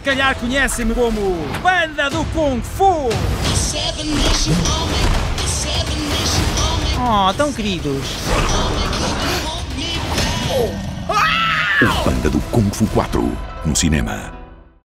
se calhar conhecem-me como Panda do Kung Fu! Oh, tão queridos! O Panda do Kung Fu 4, no cinema.